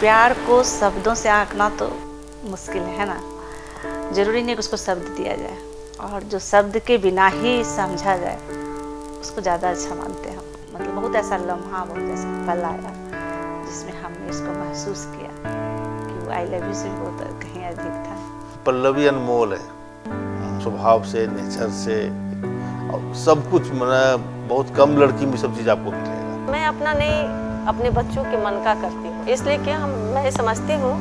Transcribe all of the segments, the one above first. प्यार को शब्दों से आंकना तो मुश्किल है ना, जरूरी नहीं कि उसको शब्द दिया जाए, और जो शब्द के बिना ही समझा जाए उसको ज़्यादा अच्छा मानते हैं। मतलब बहुत ऐसा लम्हा, बहुत ऐसा पल आया जिसमें हमने इसको महसूस किया कि वो आई लव यू से बहुत कहीं अधिक था। पल्लवी अनमोल है स्वभाव से, नेचर से, और सब कुछ मतलब बहुत कम लड़की में सब चीज़ आपको मिलेगा। मैं अपना नहीं, अपने बच्चों के मन का करती हूँ, इसलिए कि मैं समझती हूँ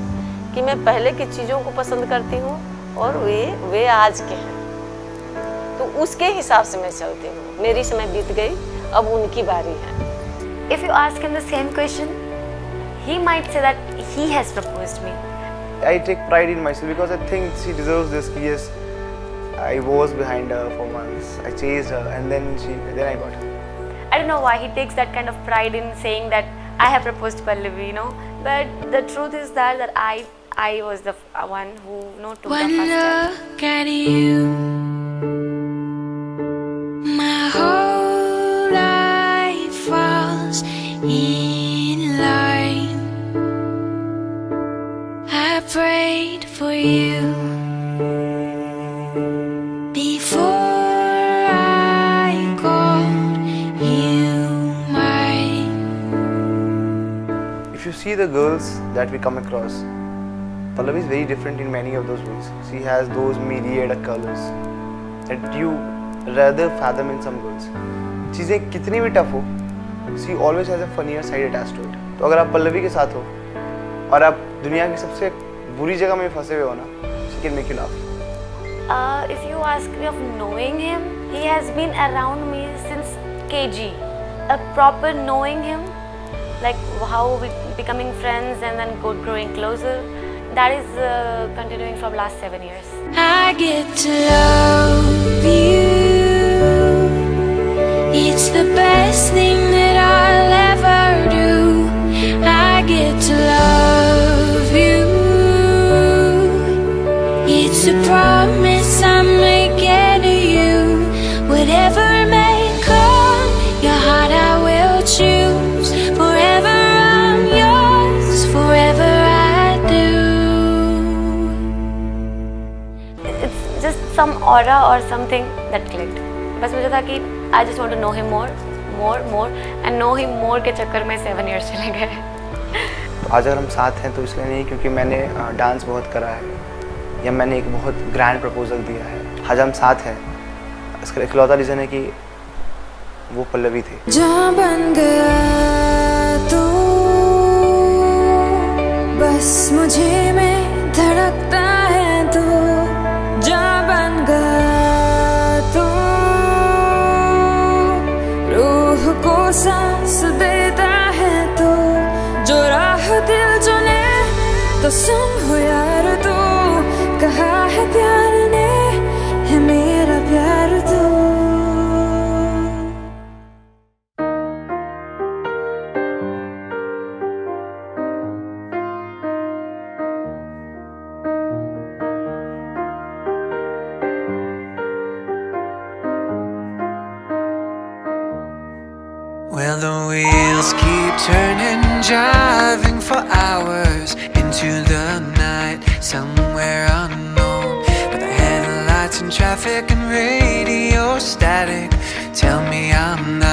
कि मैं पहले की चीज़ों को पसंद करती हूँ और वे आज के हैं, तो उसके हिसाब से मैं चलती हूँ। मेरी समय बीत गई, अब उनकी बारी है। If you ask him the same question, he might say that he has proposed me. I take pride in myself because I think she deserves this. Yes, I was behind her for months. I chased her, and then I got her. I don't know why he takes that kind of pride in saying that I have proposed Pallavi, you know. But the truth is that I was the one who took the first step. One look at you. In line, I prayed for you before I called you mine. If you see the girls that we come across, Pallavi is very different in many of those ways. She has those myriad colors that you rather fathom in some girls. चीज़ें कितनी भी tough हो, she always has a funnier side attached to it. तो अगर आप पल्लवी के साथ हो और आप दुनिया की सबसे बुरी जगह में फंसे हुए हो ना, she can make you laugh. If you ask me of knowing him, he has been around me since KG. A proper knowing him, like how we becoming friends and then growing closer, that is continuing from last 7 years. I get to love you. It's the best thing. To promise I'm making to you, whatever may come, your heart I will choose. Forever I'm yours, forever I do. It's just some aura or something that clicked. बस मुझे था कि I just want to know him more and know him more के चक्कर में 7 years चले गए। आज अगर हम साथ हैं तो इसलिए नहीं क्योंकि मैंने डांस बहुत करा है या मैंने एक बहुत ग्रैंड प्रपोजल दिया है। आज हम साथ हैं, इसका इकलौता रीज़न है कि वो पल्लवी थी। जहाँ बन गया तो बस मुझे में धड़कता है, तो जहाँ बन गया तो रूह को सांस देता है, तो जो राह दिल चुने तो संग हो यार, तो कहा है प्यार ने है मेरा प्यार तो। Well, the wheels keep turning, driving for hours into the night, somewhere unknown. But the headlights and traffic and radio static tell me I'm not.